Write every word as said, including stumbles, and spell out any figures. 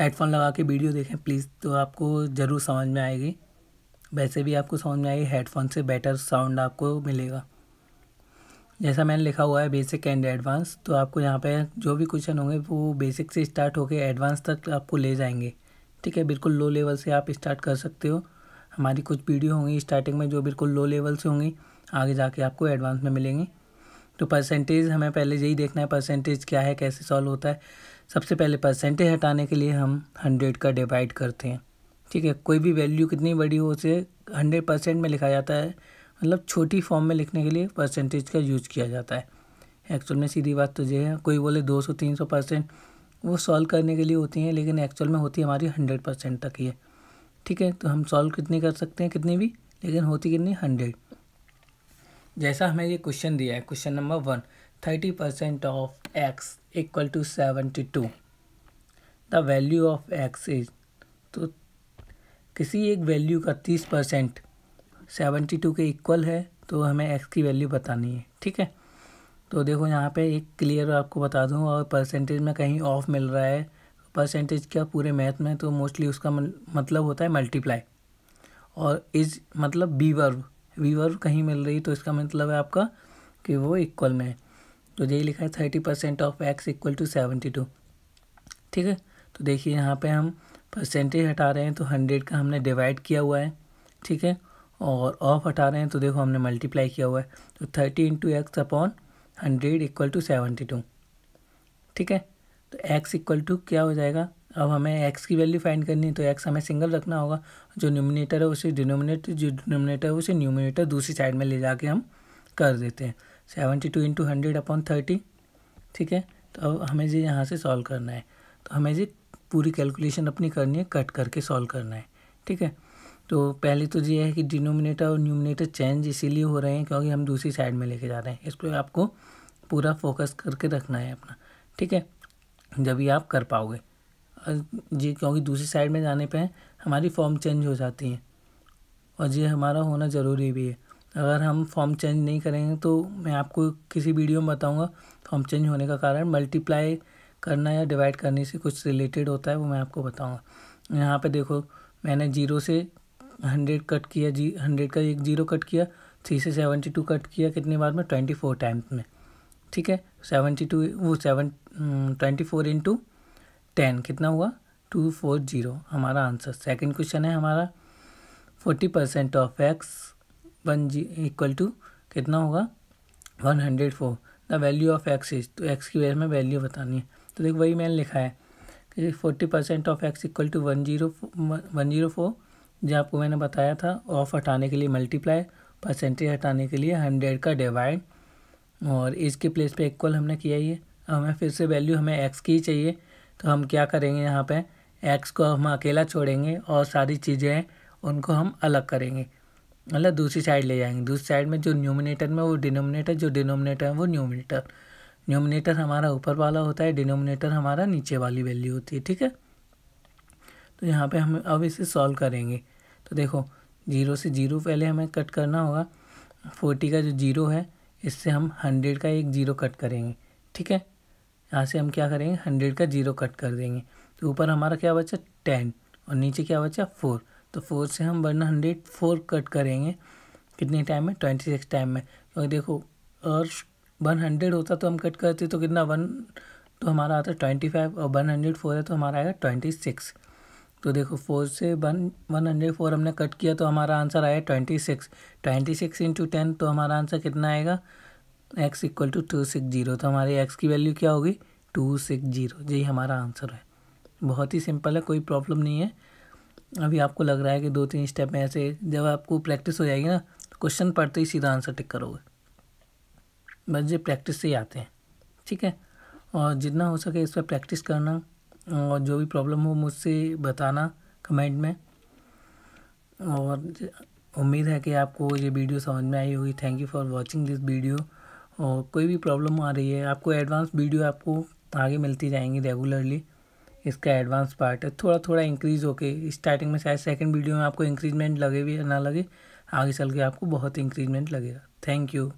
Headphone लगा के video देखें प्लीज़, तो आपको ज़रूर समझ में आएगी। वैसे भी आपको समझ में आएगी, हेडफोन से बेटर साउंड आपको मिलेगा। जैसा मैंने लिखा हुआ है बेसिक एंड एडवांस, तो आपको यहाँ पे जो भी क्वेश्चन होंगे वो बेसिक से स्टार्ट होके एडवांस तक आपको ले जाएंगे। ठीक है, बिल्कुल लो लेवल से आप स्टार्ट कर सकते हो। हमारी कुछ वीडियो होंगी स्टार्टिंग में जो बिल्कुल लो लेवल से होंगी, आगे जाके आपको एडवांस में मिलेंगी। तो परसेंटेज हमें पहले यही देखना है, परसेंटेज क्या है, कैसे सॉल्व होता है। सबसे पहले परसेंटेज हटाने के लिए हम हंड्रेड का डिवाइड करते हैं। ठीक है, कोई भी वैल्यू कितनी बड़ी हो उसे हंड्रेड परसेंट में लिखा जाता है, मतलब छोटी फॉर्म में लिखने के लिए परसेंटेज का यूज़ किया जाता है। एक्चुअल में सीधी बात तो ये है, कोई बोले दो सौ तीन सौ परसेंट, वो सॉल्व करने के लिए होती हैं, लेकिन एक्चुअल में होती है हमारी हंड्रेड परसेंट तक ही है। ठीक है, तो हम सॉल्व कितनी कर सकते हैं, कितनी भी, लेकिन होती कितनी, हंड्रेड। जैसा हमें ये क्वेश्चन दिया है, question number one, thirty percent of x equal to seventy two the value of x is, तो किसी एक वैल्यू का तीस परसेंट सेवेंटी टू के इक्वल है, तो हमें एक्स की वैल्यू बतानी है। ठीक है, तो देखो यहाँ पे एक क्लियर आपको बता दूँ, और परसेंटेज में कहीं ऑफ मिल रहा है, परसेंटेज क्या पूरे मैथ में तो मोस्टली उसका मतलब होता है मल्टीप्लाई, और इज मतलब बी वर्ब, बी वर्ब कहीं मिल रही तो इसका मतलब है आपका कि वो इक्वल में है। तो यही लिखा है thirty percent of x equal to seventy two. ठीक है, तो देखिए यहाँ पर हम परसेंटेज हटा रहे हैं तो हंड्रेड का हमने डिवाइड किया हुआ है। ठीक है, और ऑफ हटा रहे हैं तो देखो हमने मल्टीप्लाई किया हुआ है, तो thirty into X upon hundred equal to seventy two. ठीक है, तो एक्स इक्वल टू क्या हो जाएगा, अब हमें एक्स की वैल्यू फाइंड करनी है, तो एक्स हमें सिंगल रखना होगा, जो न्यूमिनेटर है उसे डिनोमिनेटर, जो डिनोमिनेटर है उसे न्यूमिनेटर दूसरी साइड में ले जाके हम कर देते हैं, seventy two into hundred upon thirty. ठीक है, तो अब हमें जी यहाँ से सॉल्व करना है, तो हमें जी पूरी कैलकुलेशन अपनी करनी है, कट करके सॉल्व करना है। ठीक है, तो पहले तो ये है कि डिनोमिनेटर और न्यूमिनेटर चेंज इसीलिए हो रहे हैं क्योंकि हम दूसरी साइड में लेके जा रहे हैं, इस पर आपको पूरा फोकस करके रखना है अपना। ठीक है, जब ये आप कर पाओगे जी, क्योंकि दूसरी साइड में जाने पे हमारी फॉर्म चेंज हो जाती है, और ये हमारा होना ज़रूरी भी है। अगर हम फॉर्म चेंज नहीं करेंगे तो मैं आपको किसी वीडियो में बताऊँगा फॉर्म चेंज होने का कारण, मल्टीप्लाई करना या डिवाइड करने से कुछ रिलेटेड होता है, वो मैं आपको बताऊँगा। यहाँ पर देखो मैंने जीरो से हंड्रेड कट किया, जी हंड्रेड का एक जीरो कट किया, थ्री से सेवेंटी टू कट किया, कितने बार में, ट्वेंटी फोर टाइम्स में। ठीक है, सेवेंटी टू वो seven twenty four into ten कितना हुआ, टू फोर जीरो हमारा आंसर। सेकंड क्वेश्चन है हमारा forty percent of X one जी इक्वल टू कितना होगा, one hundred four the value of x is, तो एक्स की वजह में वैल्यू बतानी है, तो देखो वही मैंने लिखा है कि forty percent of x equal to one zero one zero four जो आपको मैंने बताया था, ऑफ हटाने के लिए मल्टीप्लाई, परसेंटेज हटाने के लिए हंड्रेड का डिवाइड, और इसके प्लेस पे इक्वल हमने किया ही है। हमें फिर से वैल्यू हमें एक्स की ही चाहिए, तो हम क्या करेंगे यहाँ पे एक्स को हम अकेला छोड़ेंगे और सारी चीज़ें उनको हम अलग करेंगे, मतलब दूसरी साइड ले जाएंगे। दूसरी साइड में जो न्यूमिनेटर में वो डिनोमिनेटर, जो डिनोमिनेटर है वो न्यूमिनेटर, न्यूमिनेटर हमारा ऊपर वाला होता है, डिनोमिनेटर हमारा नीचे वाली वैल्यू होती है। ठीक है, तो यहाँ पे हम अब इसे सॉल्व करेंगे, तो देखो जीरो से जीरो पहले हमें कट करना होगा, फोर्टी का जो जीरो है इससे हम हंड्रेड का एक जीरो कट करेंगे। ठीक है, यहाँ से हम क्या करेंगे, हंड्रेड का जीरो कट कर देंगे, तो ऊपर हमारा क्या बचा, टेन, और नीचे क्या बचा, फोर, तो फोर से हम वन हंड्रेड फोर कट करेंगे, कितने टाइम में, ट्वेंटी सिक्स टाइम में, क्योंकि देखो और वन हंड्रेड होता तो हम कट करते तो कितना, वन तो हमारा आता ट्वेंटी फाइव, और वन हंड्रेड फोर है तो हमारा आएगा ट्वेंटी सिक्स। तो देखो फोर से वन वन हंड्रेड फोर हमने कट किया तो हमारा आंसर आया twenty six, twenty six into ten, तो हमारा आंसर कितना आएगा, X equal to two six zero, तो हमारी एक्स की वैल्यू क्या होगी, टू सिक्स जीरो, यही हमारा आंसर है। बहुत ही सिंपल है, कोई प्रॉब्लम नहीं है। अभी आपको लग रहा है कि दो तीन स्टेप में ऐसे, जब आपको प्रैक्टिस हो जाएगी ना, क्वेश्चन पढ़ते ही सीधा आंसर टिक करोगे, बस ये प्रैक्टिस से ही आते हैं। ठीक है, और जितना हो सके इस पर प्रैक्टिस करना, और जो भी प्रॉब्लम हो मुझसे बताना कमेंट में, और उम्मीद है कि आपको ये वीडियो समझ में आई होगी। Thank you for watching this video, और कोई भी प्रॉब्लम आ रही है आपको, एडवांस वीडियो आपको आगे मिलती जाएंगी रेगुलरली। इसका एडवांस पार्ट है, थोड़ा थोड़ा इंक्रीज़ होके, स्टार्टिंग में शायद सेकंड वीडियो में आपको इंक्रीजमेंट लगे भी ना लगे, आगे चल के आपको बहुत इंक्रीजमेंट लगेगा। Thank you.